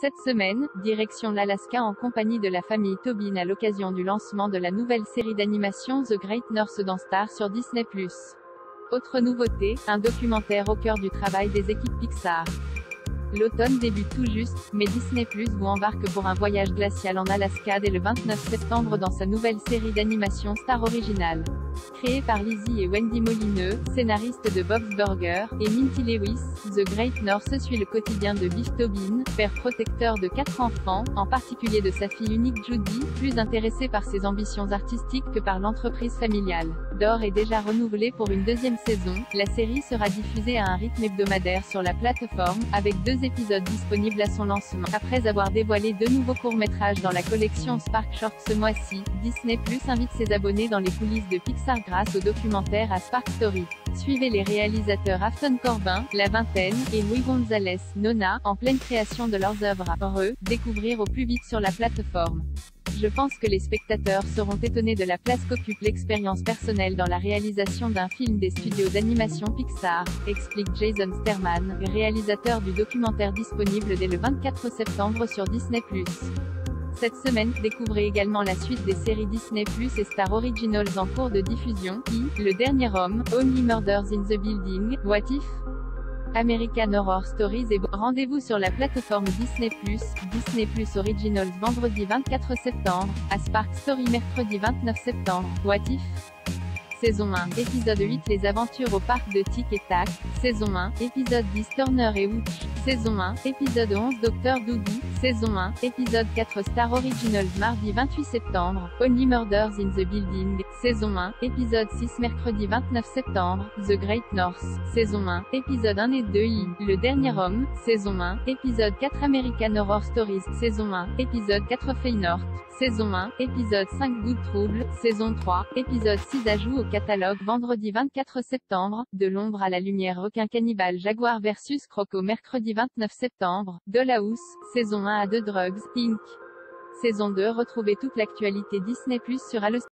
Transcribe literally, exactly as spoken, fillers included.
Cette semaine, direction l'Alaska en compagnie de la famille Tobin à l'occasion du lancement de la nouvelle série d'animation The Great North dans Star sur Disney plus. Autre nouveauté, un documentaire au cœur du travail des équipes Pixar. L'automne débute tout juste, mais Disney plus vous embarque pour un voyage glacial en Alaska dès le vingt-neuf septembre dans sa nouvelle série d'animation Star Original. Créée par Lizzie et Wendy Molineux, scénaristes de Bob's Burger, et Minty Lewis, The Great North suit le quotidien de Beef Tobin, père protecteur de quatre enfants, en particulier de sa fille unique Judy, plus intéressée par ses ambitions artistiques que par l'entreprise familiale. D'or est déjà renouvelée pour une deuxième saison, la série sera diffusée à un rythme hebdomadaire sur la plateforme, avec deux épisodes disponibles à son lancement. Après avoir dévoilé deux nouveaux courts-métrages dans la collection Spark Short ce mois-ci, Disney plus invite ses abonnés dans les coulisses de Pixar grâce au documentaire A Spark Story. Suivez les réalisateurs Afton Corbin, La Vingtaine, et Louis Gonzalez, Nona, en pleine création de leurs œuvres à redécouvrir au plus vite sur la plateforme. Je pense que les spectateurs seront étonnés de la place qu'occupe l'expérience personnelle dans la réalisation d'un film des studios d'animation Pixar, explique Jason Sterman, réalisateur du documentaire disponible dès le vingt-quatre septembre sur Disney plus. Cette semaine, découvrez également la suite des séries Disney plus et Star Originals en cours de diffusion, I, Le Dernier Homme, Only Murders in the Building, What If, American Horror Stories et rendez-vous sur la plateforme Disney plus, Disney plus Originals vendredi vingt-quatre septembre, A Spark Story mercredi vingt-neuf septembre, What If, saison un, épisode huit Les Aventures au Parc de Tic et Tac, saison un, épisode dix Turner et Hooch, saison un, épisode onze docteur Doody, saison un, épisode quatre Star Originals mardi vingt-huit septembre, Only Murders in the Building, saison un, épisode six mercredi vingt-neuf septembre, The Great North, saison un, épisode un et deux I, Le Dernier Homme, saison un, épisode quatre American Horror Stories, saison un, épisode quatre Faye North, saison un, épisode cinq Good Trouble, saison trois, épisode six Ajout au catalogue vendredi vingt-quatre septembre, De l'ombre à la lumière Requin cannibale Jaguar versus Croco mercredi vingt-neuf septembre, de la Dollhouse, saison un à deux Drugs, incorporée. Saison deux Retrouvez toute l'actualité Disney plus sur Allociné.